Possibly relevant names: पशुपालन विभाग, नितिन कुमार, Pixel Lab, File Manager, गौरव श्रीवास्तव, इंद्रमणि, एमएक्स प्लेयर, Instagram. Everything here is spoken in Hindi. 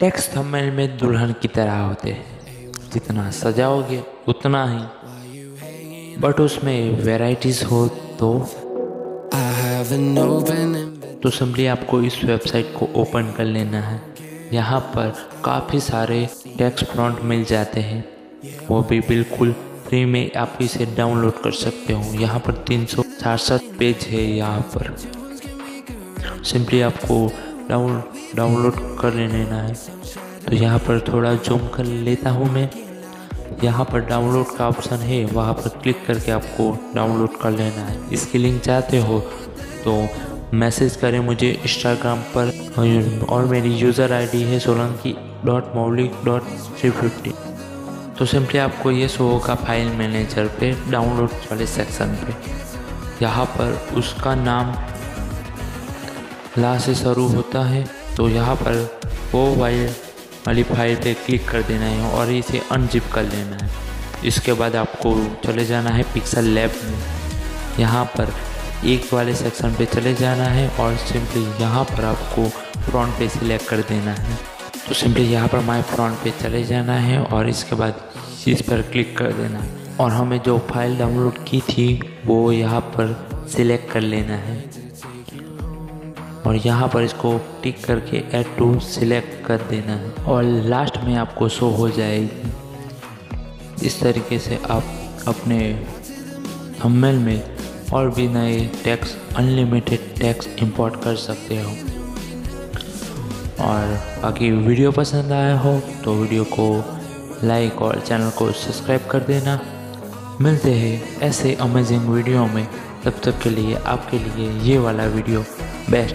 टेक्स्ट थंबनेल में दुल्हन की तरह होते हैं, जितना सजाओगे उतना ही, बट उसमें वेराइटीज हो तो सिंपली आपको इस वेबसाइट को ओपन कर लेना है। यहाँ पर काफ़ी सारे टेक्स्ट फ्रॉन्ट मिल जाते हैं, वो भी बिल्कुल फ्री में आप इसे डाउनलोड कर सकते हो। यहाँ पर 367 पेज है, यहाँ पर सिंपली आपको डाउनलोड कर लेना है। तो यहाँ पर थोड़ा जूम कर लेता हूँ मैं, यहाँ पर डाउनलोड का ऑप्शन है, वहाँ पर क्लिक करके आपको डाउनलोड कर लेना है। इसकी लिंक चाहते हो तो मैसेज करें मुझे इंस्टाग्राम पर, और मेरी यूज़र आईडी है solanki.maulik.350। तो सिंपली आपको ये शो होगा फाइल मैनेजर पे डाउनलोड वाले सेक्शन पे। यहाँ पर उसका नाम ला से शुरू होता है, तो यहाँ पर वो वाइल वाली फाइल पे क्लिक कर देना है और इसे अनजिप कर लेना है। इसके बाद आपको चले जाना है पिक्सल लैब में, यहाँ पर एक वाले सेक्शन पे चले जाना है और सिंपली यहाँ पर आपको फ्रंट पेज सिलेक्ट कर देना है। तो सिंपली यहाँ पर माय फ्रंट पेज चले जाना है और इसके बाद इस पर क्लिक कर देना है और हमें जो फाइल डाउनलोड की थी वो यहाँ पर सिलेक्ट कर लेना है और यहाँ पर इसको टिक करके ऐड टू सिलेक्ट कर देना है और लास्ट में आपको शो हो जाएगी। इस तरीके से आप अपने थंबनेल में और भी नए टेक्स्ट, अनलिमिटेड टेक्स्ट इंपोर्ट कर सकते हो। और बाकी वीडियो पसंद आया हो तो वीडियो को लाइक और चैनल को सब्सक्राइब कर देना। मिलते हैं ऐसे अमेजिंग वीडियो में, तब तक के लिए आपके लिए ये वाला वीडियो बेस्ट